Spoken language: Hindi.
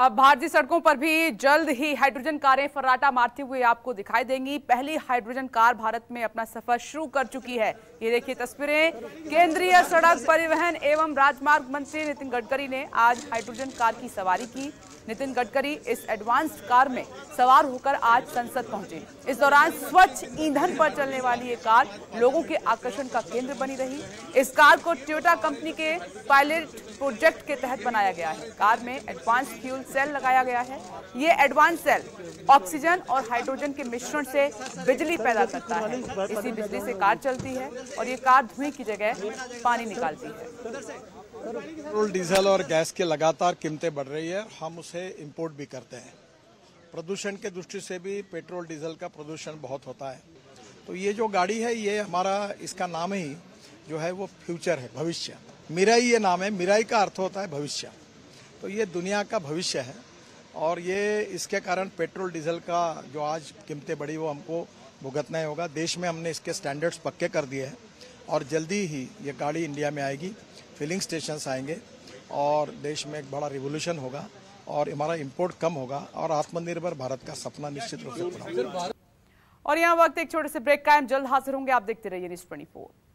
अब भारतीय सड़कों पर भी जल्द ही हाइड्रोजन कारें फर्राटा मारते हुए आपको दिखाई देंगी। पहली हाइड्रोजन कार भारत में अपना सफर शुरू कर चुकी है। ये देखिए तस्वीरें। केंद्रीय सड़क परिवहन एवं राजमार्ग मंत्री नितिन गडकरी ने आज हाइड्रोजन कार की सवारी की। नितिन गडकरी इस एडवांस्ड कार में सवार होकर आज संसद पहुंचे। इस दौरान स्वच्छ ईंधन पर चलने वाली ये कार लोगों के आकर्षण का केंद्र बनी रही। इस कार को टोयोटा कंपनी के पायलट प्रोजेक्ट के तहत बनाया गया है। कार में एडवांस फ्यूल सेल लगाया गया है। ये एडवांस सेल ऑक्सीजन और हाइड्रोजन के मिश्रण से बिजली पैदा करता है। इसी बिजली से कार चलती है और ये कार धुएं की जगह पानी निकालती है। पेट्रोल, डीजल और गैस की लगातार कीमतें बढ़ रही है। हम उसे इंपोर्ट भी करते हैं। प्रदूषण के दृष्टि से भी पेट्रोल डीजल का प्रदूषण बहुत होता है। तो ये जो गाड़ी है, ये हमारा, इसका नाम ही जो है वो फ्यूचर है, भविष्य। मिराई ये नाम है। मिराई का अर्थ होता है भविष्य। तो ये दुनिया का भविष्य है और ये इसके कारण पेट्रोल डीजल का जो आज कीमतें बढ़ी वो हमको भुगतना ही होगा। देश में हमने इसके स्टैंडर्ड्स पक्के कर दिए हैं और जल्दी ही ये गाड़ी इंडिया में आएगी। फिलिंग स्टेशंस आएंगे और देश में एक बड़ा रिवोल्यूशन होगा और हमारा इंपोर्ट कम होगा और आत्मनिर्भर भारत का सपना निश्चित रूप से पूरा होगा। और यहाँ वक्त एक छोटे से ब्रेक का, हम जल्द हाजिर होंगे। आप देखते रहिए न्यूज़ 24।